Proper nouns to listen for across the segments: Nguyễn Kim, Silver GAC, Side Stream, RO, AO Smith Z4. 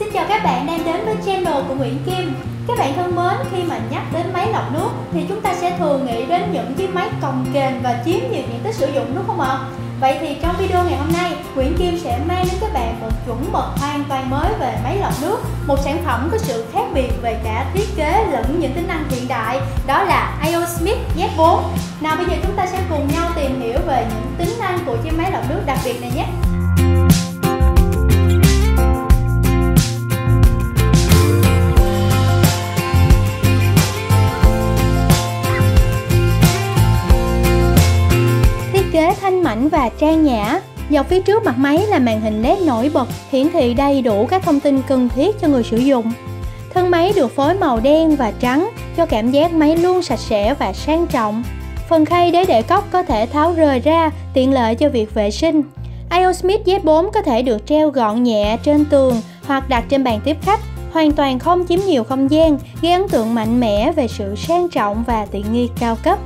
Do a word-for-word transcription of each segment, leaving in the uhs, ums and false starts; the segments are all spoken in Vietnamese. Xin chào các bạn đang đến với channel của Nguyễn Kim. Các bạn thân mến, khi mà nhắc đến máy lọc nước thì chúng ta sẽ thường nghĩ đến những chiếc máy cồng kềnh và chiếm nhiều diện tích sử dụng, đúng không ạ? Vậy thì trong video ngày hôm nay, Nguyễn Kim sẽ mang đến các bạn một chuẩn mực hoàn toàn mới về máy lọc nước, một sản phẩm có sự khác biệt về cả thiết kế lẫn những tính năng hiện đại, đó là a o Smith Z bốn. Nào bây giờ chúng ta sẽ cùng nhau tìm hiểu về những tính năng của chiếc máy lọc nước đặc biệt này nhé. Thanh mảnh và trang nhã. Dọc phía trước mặt máy là màn hình led nổi bật, hiển thị đầy đủ các thông tin cần thiết cho người sử dụng. Thân máy được phối màu đen và trắng, cho cảm giác máy luôn sạch sẽ và sang trọng. Phần khay đế để cốc có thể tháo rời ra, tiện lợi cho việc vệ sinh. a o Smith Z bốn có thể được treo gọn nhẹ trên tường hoặc đặt trên bàn tiếp khách, hoàn toàn không chiếm nhiều không gian, gây ấn tượng mạnh mẽ về sự sang trọng và tiện nghi cao cấp.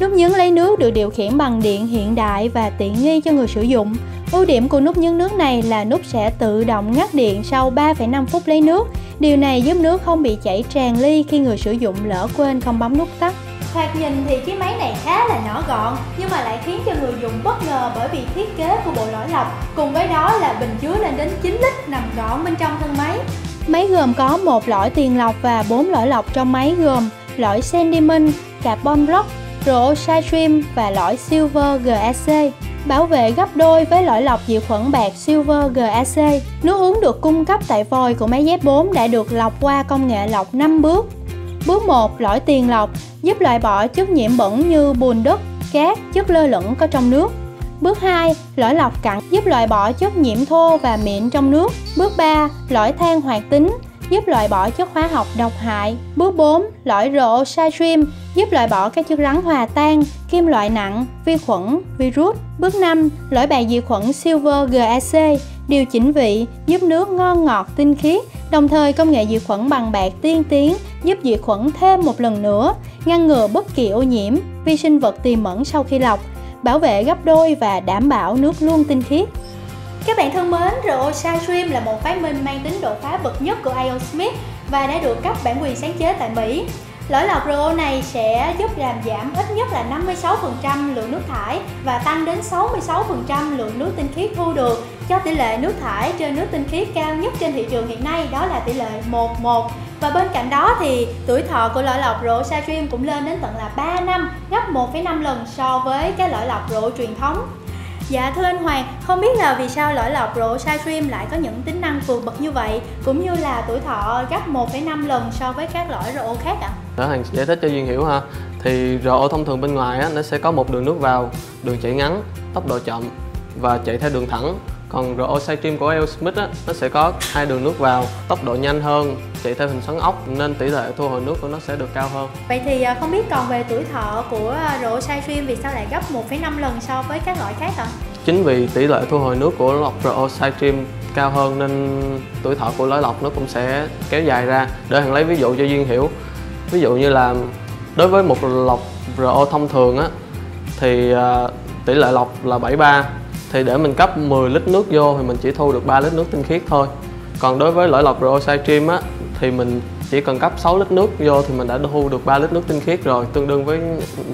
Nút nhấn lấy nước được điều khiển bằng điện hiện đại và tiện nghi cho người sử dụng. Ưu điểm của nút nhấn nước này là nút sẽ tự động ngắt điện sau ba phẩy năm phút lấy nước. Điều này giúp nước không bị chảy tràn ly khi người sử dụng lỡ quên không bấm nút tắt. Thoạt nhìn thì chiếc máy này khá là nhỏ gọn, nhưng mà lại khiến cho người dùng bất ngờ bởi vì thiết kế của bộ lọc lọc, cùng với đó là bình chứa lên đến chín lít nằm gọn bên trong thân máy. Máy gồm có một lõi tiền lọc và bốn lõi lọc trong máy, gồm lõi sediment, carbon block, rờ ô Side Stream và lõi Silver giê a xê, bảo vệ gấp đôi với lõi lọc diệt khuẩn bạc Silver giê a xê. Nước uống được cung cấp tại vòi của máy Z bốn đã được lọc qua công nghệ lọc năm bước. Bước một, lõi tiền lọc giúp loại bỏ chất nhiễm bẩn như bùn đất, cát, chất lơ lửng có trong nước. Bước hai, lõi lọc cặn giúp loại bỏ chất nhiễm thô và mịn trong nước. Bước ba, lõi than hoạt tính giúp loại bỏ chất hóa học độc hại. Bước bốn, lõi rờ ô Side Stream giúp loại bỏ các chất rắn hòa tan, kim loại nặng, vi khuẩn, virus. Bước năm, lõi bạc diệt khuẩn Silver giê a xê điều chỉnh vị, giúp nước ngon ngọt tinh khiết. Đồng thời công nghệ diệt khuẩn bằng bạc tiên tiến giúp diệt khuẩn thêm một lần nữa, ngăn ngừa bất kỳ ô nhiễm, vi sinh vật tiềm ẩn sau khi lọc, bảo vệ gấp đôi và đảm bảo nước luôn tinh khiết. Các bạn thân mến, rờ ô Side Stream là một phát minh mang tính đột phá bậc nhất của a o Smith và đã được cấp bản quyền sáng chế tại Mỹ. Lõi lọc rờ ô này sẽ giúp làm giảm ít nhất là năm mươi sáu phần trăm lượng nước thải và tăng đến sáu mươi sáu phần trăm lượng nước tinh khiết thu được, cho tỷ lệ nước thải trên nước tinh khiết cao nhất trên thị trường hiện nay, đó là tỷ lệ một một. Và bên cạnh đó thì tuổi thọ của lõi lọc rờ ô Side Stream cũng lên đến tận là ba năm, gấp một phẩy năm lần so với cái lõi lọc rờ ô truyền thống. Dạ thưa anh Hoàng, không biết là vì sao lõi lọc rờ ô Side Stream lại có những tính năng vượt bậc như vậy, cũng như là tuổi thọ gấp một phẩy năm lần so với các lõi rờ ô khác ạ? Đó, Hoàng giải thích cho Duyên hiểu ha. Thì rờ ô thông thường bên ngoài á, nó sẽ có một đường nước vào, đường chảy ngắn, tốc độ chậm và chạy theo đường thẳng. Còn rờ ô Side Stream của a o Smith á, nó sẽ có hai đường nước vào, tốc độ nhanh hơn, chạy theo hình xoắn ốc nên tỷ lệ thu hồi nước của nó sẽ được cao hơn. Vậy thì không biết còn về tuổi thọ của rờ ô Side Stream vì sao lại gấp một phẩy năm lần so với các loại khác ạ? Chính vì tỷ lệ thu hồi nước của lọc rờ ô Side Stream cao hơn nên tuổi thọ của lõi lọc nó cũng sẽ kéo dài ra. Để Hằng lấy ví dụ cho Duyên hiểu. Ví dụ như là đối với một lọc rờ ô thông thường á, thì tỷ lệ lọc là bảy ba. Thì để mình cấp mười lít nước vô thì mình chỉ thu được ba lít nước tinh khiết thôi. Còn đối với lõi lọc rờ ô Side Stream á, thì mình chỉ cần cấp sáu lít nước vô thì mình đã thu được ba lít nước tinh khiết rồi, tương đương với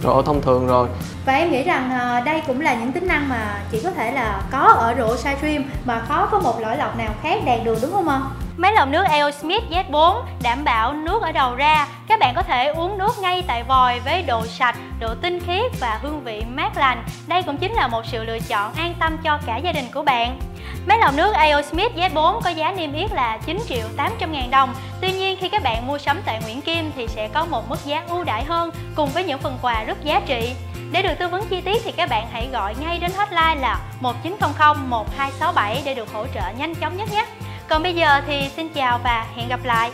rờ ô thông thường rồi. Và em nghĩ rằng đây cũng là những tính năng mà chỉ có thể là có ở rờ ô Side Stream mà khó có một lõi lọc nào khác đạt được, đúng không ạ? Máy lọc nước a o Smith Z bốn đảm bảo nước ở đầu ra. Các bạn có thể uống nước ngay tại vòi với độ sạch, độ tinh khiết và hương vị mát lành. Đây cũng chính là một sự lựa chọn an tâm cho cả gia đình của bạn. Máy lọc nước a o Smith Z bốn có giá niêm yết là chín triệu tám trăm ngàn đồng. Tuy nhiên khi các bạn mua sắm tại Nguyễn Kim thì sẽ có một mức giá ưu đãi hơn cùng với những phần quà rất giá trị. Để được tư vấn chi tiết thì các bạn hãy gọi ngay đến hotline là một chín không không một hai sáu bảy để được hỗ trợ nhanh chóng nhất nhé. Còn bây giờ thì xin chào và hẹn gặp lại.